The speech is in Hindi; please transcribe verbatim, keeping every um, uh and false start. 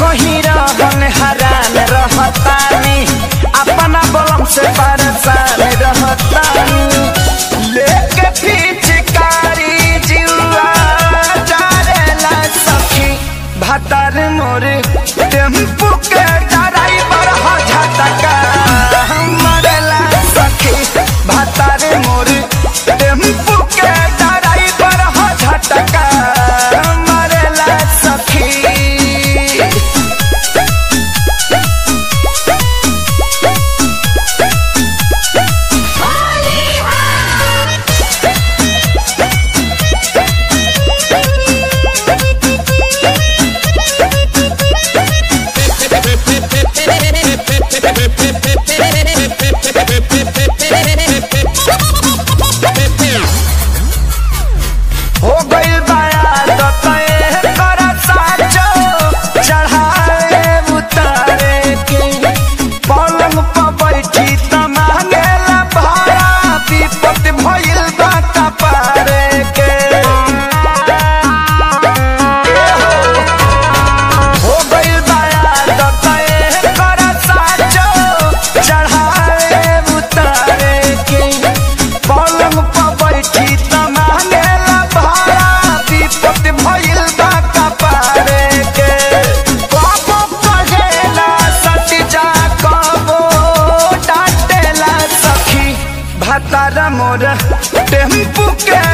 कहीं रहन हरान रहतानी अपना बलम से परेशान रहतानी लेके पिचकारी जिला जारेला सखी भतार मोर टेम्पू के ड्राइवर हो झटका मरेला सखी भतार मोर टेम्पू के ड्राइवर हो झटका मरेला सखी। तारा मोरा टेम्पू के